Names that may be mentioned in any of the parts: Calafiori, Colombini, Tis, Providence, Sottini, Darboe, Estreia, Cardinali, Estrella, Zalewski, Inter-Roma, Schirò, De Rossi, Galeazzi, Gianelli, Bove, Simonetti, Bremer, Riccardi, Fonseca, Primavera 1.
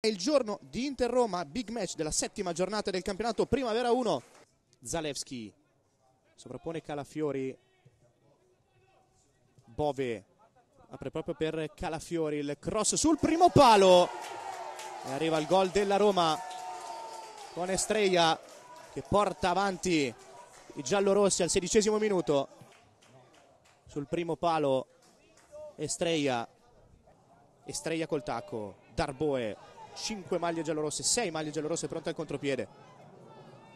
È il giorno di Inter-Roma, big match della settima giornata del campionato Primavera 1. Zalewski sovrappone Calafiori. Bove apre proprio per Calafiori, il cross sul primo palo. E arriva il gol della Roma con Estreia che porta avanti i giallorossi al 16° minuto. Sul primo palo Estreia col tacco, Darboe. 5 maglie giallorosse, 6 maglie giallorosse pronte al contropiede.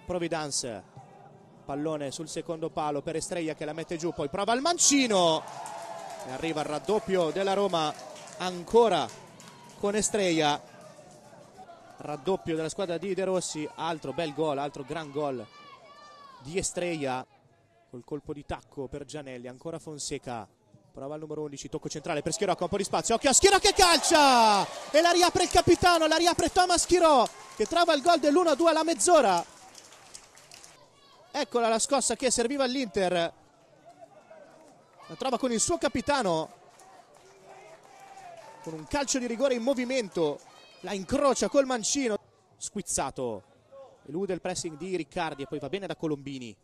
Providence, pallone sul secondo palo per Estrella che la mette giù, poi prova il mancino e arriva il raddoppio della Roma ancora con Estrella. Raddoppio della squadra di De Rossi, altro bel gol, altro gran gol di Estrella col colpo di tacco per Gianelli, ancora Fonseca. Prova il numero 11, tocco centrale per Schirò con un po' di spazio, occhio a Schirò che calcia! E la riapre il capitano, la riapre Thomas Schirò che trova il gol dell'1-2 alla mezz'ora. Eccola la scossa che serviva all'Inter, la trova con il suo capitano, con un calcio di rigore in movimento, la incrocia col mancino, squizzato, elude il pressing di Riccardi e poi va bene da Colombini.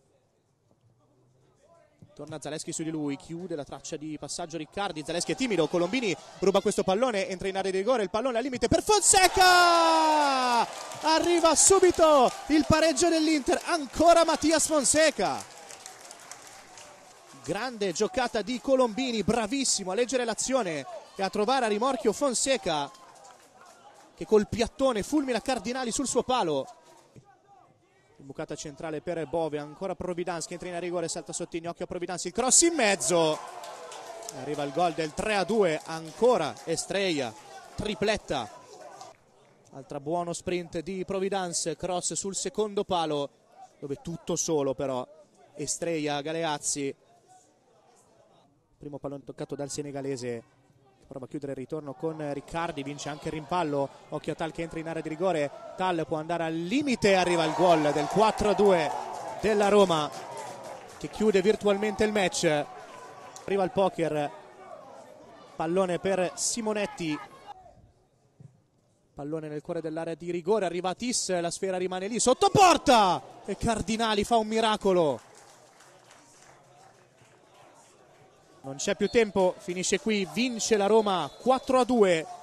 Torna Zalewski su di lui, chiude la traccia di passaggio Riccardi, Zalewski è timido, Colombini ruba questo pallone, entra in area di rigore, il pallone al limite per Fonseca! Arriva subito il pareggio dell'Inter, ancora Mattias Fonseca! Grande giocata di Colombini, bravissimo a leggere l'azione e a trovare a rimorchio Fonseca che col piattone fulmina Cardinali sul suo palo. Bucata centrale per Bove, ancora Providence che entra in rigore, salta Sottini, occhio a Providence, il cross in mezzo, arriva il gol del 3-2, ancora Estrella, tripletta, altra buono sprint di Providence, cross sul secondo palo dove tutto solo però Estrella, Galeazzi, primo pallone toccato dal senegalese. Prova a chiudere il ritorno con Riccardi, vince anche il rimpallo, occhio a Tal che entra in area di rigore, Tal può andare al limite, arriva il gol del 4-2 della Roma che chiude virtualmente il match. Arriva il poker, pallone per Simonetti, pallone nel cuore dell'area di rigore, arriva Tis, la sfera rimane lì, sotto porta e Cardinali fa un miracolo. Non c'è più tempo, finisce qui, vince la Roma 4-2.